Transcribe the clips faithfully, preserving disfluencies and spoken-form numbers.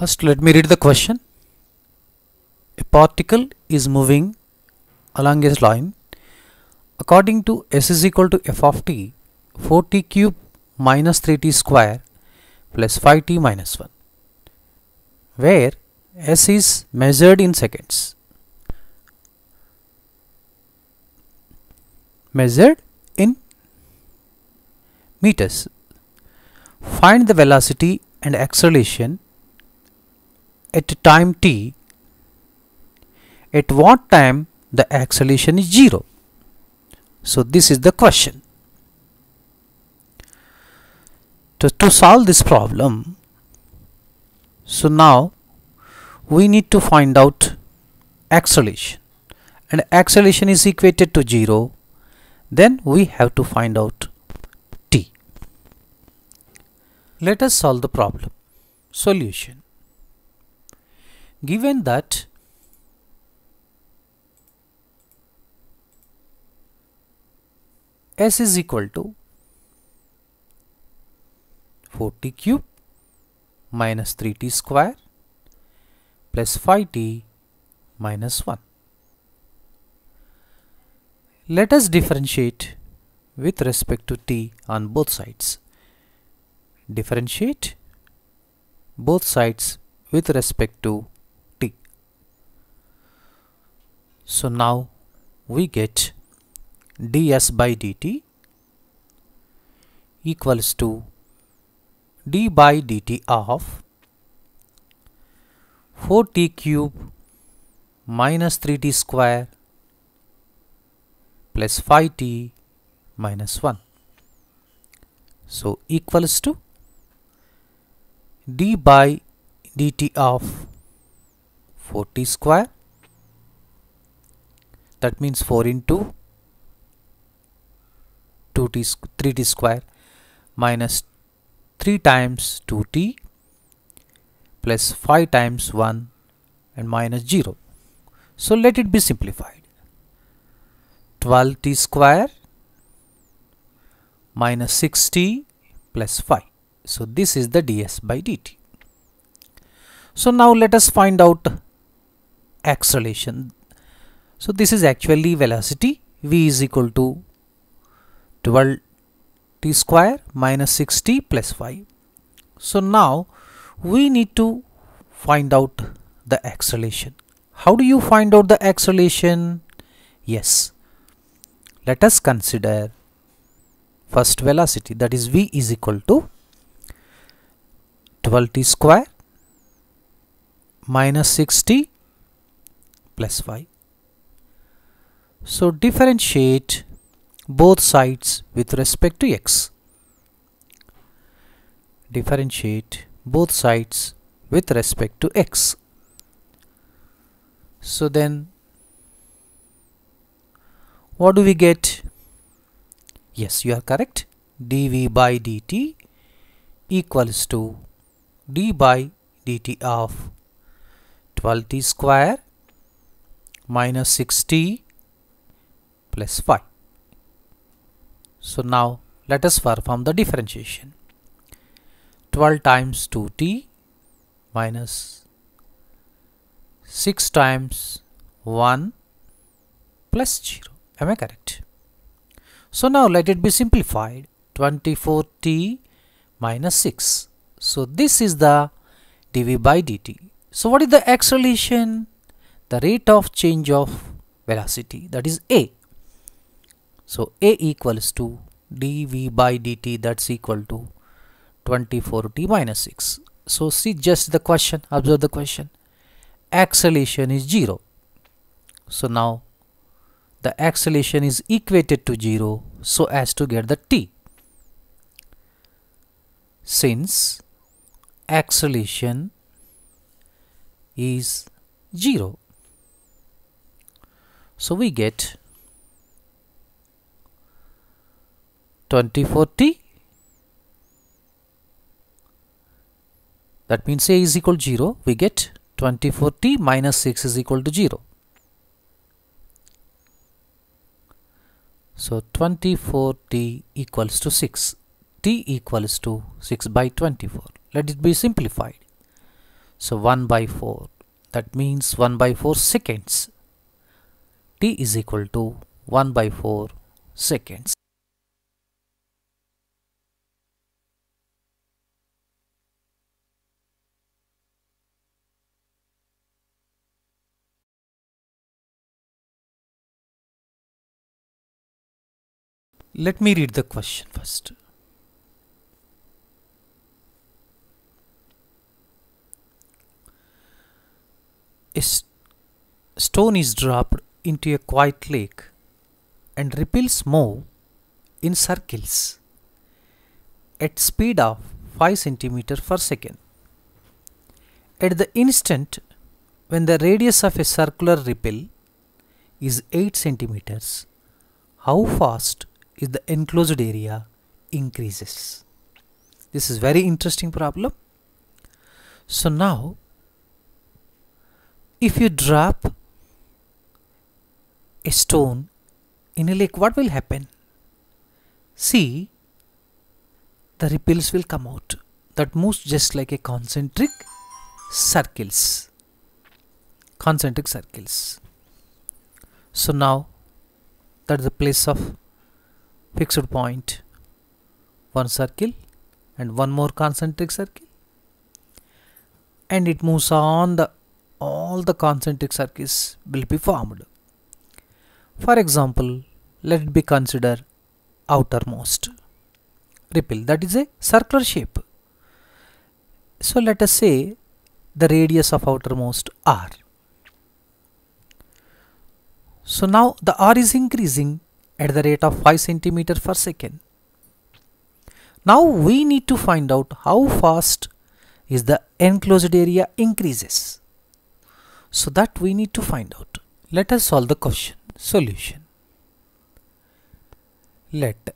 First, let me read the question. A particle is moving along a line. According to S is equal to f of t, four t cube minus three t square plus five t minus one, where S is measured in seconds. Measured in meters. Find the velocity and acceleration at time t. At what time the acceleration is zero? So this is the question. To, to solve this problem, so now we need to find out acceleration, and acceleration is equated to zero. Then we have to find out t. Let us solve the problem. Solution. Given that S is equal to four t cube minus three t square plus five t minus one. Let us differentiate with respect to t on both sides. Differentiate both sides with respect to t. So now we get ds by dt equals to d by dt of four t cube minus three t square plus five t minus one. So equals to d by dt of four t square, that means four into two t three t square minus three times two t plus five times one and minus zero. So let it be simplified. twelve t square minus six t plus five. So this is the ds by dt. So now let us find out acceleration. So this is actually velocity. V is equal to twelve t square minus six t plus five. So now we need to find out the acceleration. How do you find out the acceleration? Yes. Let us consider first velocity, that is v is equal to twelve t square minus six t plus five. So differentiate both sides with respect to x. Differentiate both sides with respect to x. So then what do we get? Yes, you are correct. dv by dt equals to d by dt of twelve t square minus six t plus five. So now let us perform the differentiation. twelve times two t minus six times one plus zero. Am I correct? So now let it be simplified. twenty-four t minus six. So this is the dv by dt. So what is the acceleration? The rate of change of velocity, that is a. So a equals to dv by dt, that's equal to twenty-four t minus six. So see just the question, observe the question. Acceleration is zero. So now the acceleration is equated to zero so as to get the t. Since acceleration is zero. So we get twenty-four t, that means a is equal to zero. We get twenty-four t minus six is equal to zero. So twenty-four t equals to six. T equals to six by twenty-four. Let it be simplified. So one by four, that means one by four seconds. T is equal to one by four seconds. Let me read the question first. A stone is dropped into a quiet lake and ripples move in circles at speed of five centimeters per second. At the instant when the radius of a circular ripple is eight centimeters, how fast is the enclosed area increases? This is very interesting problem. So now, if you drop a stone in a lake, what will happen? See, the ripples will come out that moves just like a concentric circles. Concentric circles. So now, that's the place of fixed point. One circle and one more concentric circle. And it moves on the all the concentric circles will be formed. For example, let it be considered outermost ripple, that is a circular shape. So let us say the radius of outermost R. So now the R is increasing at the rate of five centimeters per second. Now we need to find out how fast is the enclosed area increases. So that we need to find out. Let us solve the question. Solution. Let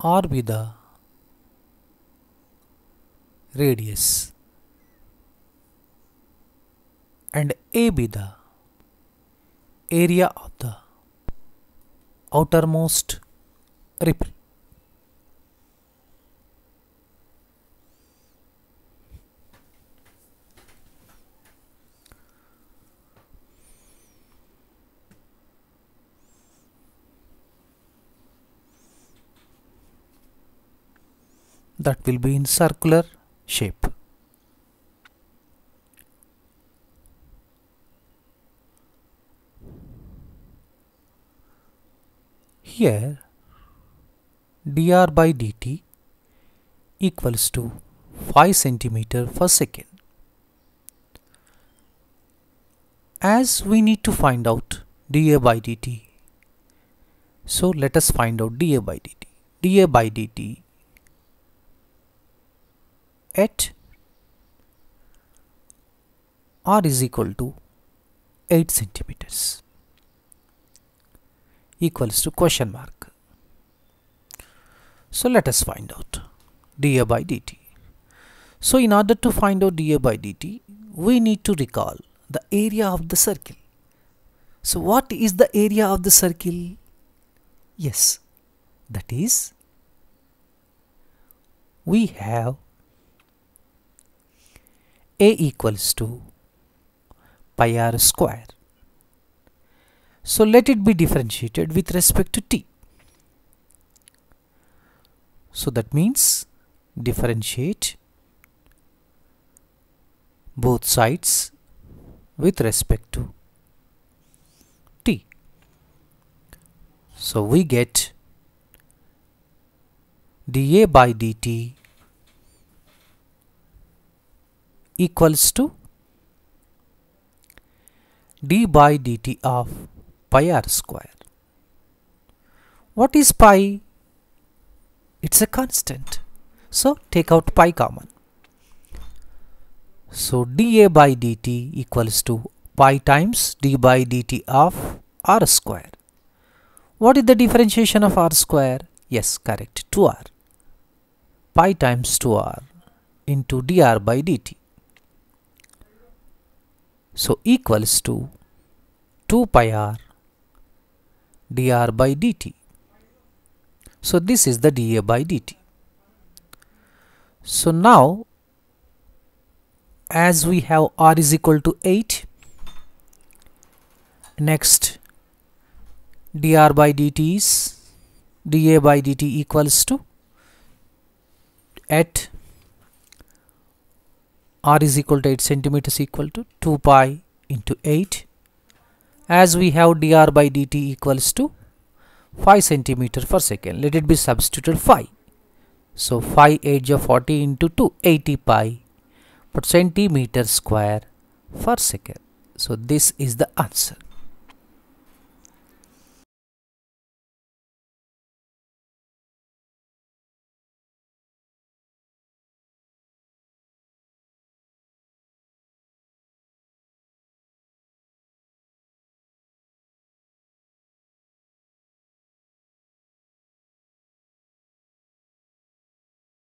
R be the radius and A be the area of the outermost ripple. That will be in circular shape. Here dr by dt equals to five centimeters per second. As we need to find out dA by dt, so let us find out dA by dt. dA by dt at R is equal to eight centimeters equals to question mark. So let us find out dA by dt. So in order to find out dA by dt, we need to recall the area of the circle. So what is the area of the circle? Yes, that is, we have A equals to pi r square. So let it be differentiated with respect to t. So that means differentiate both sides with respect to t. So we get dA by dt equals to d by dt of pi r square. What is pi? It's a constant. So take out pi common. So dA by dt equals to pi times d by dt of r square. What is the differentiation of r square? Yes, correct, two r. Pi times two r into dr by dt. So equals to two pi r dr by dt. So this is the dA by dt. So now as we have r is equal to eight. Next, dr by dt is da by dt equals to at r is equal to eight centimeters equal to two pi into eight, as we have dr by dt equals to five centimeter per second. Let it be substituted phi. So phi age of forty into two, eighty pi per centimeter square per second. So this is the answer.